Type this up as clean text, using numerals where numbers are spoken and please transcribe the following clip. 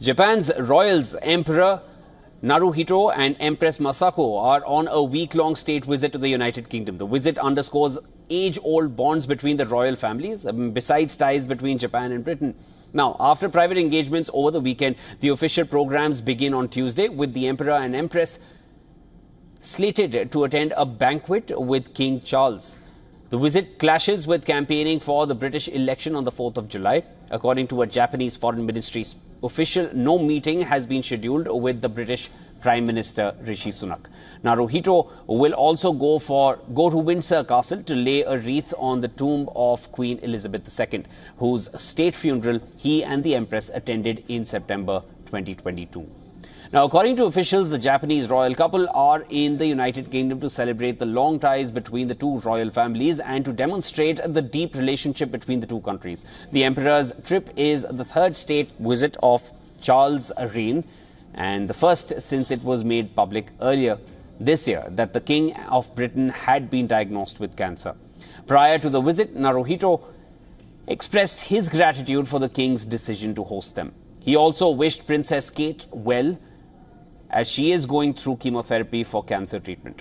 Japan's royals, Emperor Naruhito and Empress Masako, are on a week-long state visit to the United Kingdom. The visit underscores age-old bonds between the royal families, besides ties between Japan and Britain. Now, after private engagements over the weekend, the official programs begin on Tuesday, with the Emperor and Empress slated to attend a banquet with King Charles. The visit clashes with campaigning for the British election on the 4th of July. According to a Japanese foreign ministry official, no meeting has been scheduled with the British Prime Minister Rishi Sunak. Naruhito will also go to Windsor Castle to lay a wreath on the tomb of Queen Elizabeth II, whose state funeral he and the Empress attended in September 2022. Now, according to officials, the Japanese royal couple are in the United Kingdom to celebrate the long ties between the two royal families and to demonstrate the deep relationship between the two countries. The Emperor's trip is the third state visit of Charles' reign and the first since it was made public earlier this year that the King of Britain had been diagnosed with cancer. Prior to the visit, Naruhito expressed his gratitude for the King's decision to host them. He also wished Princess Kate well, as she is going through chemotherapy for cancer treatment.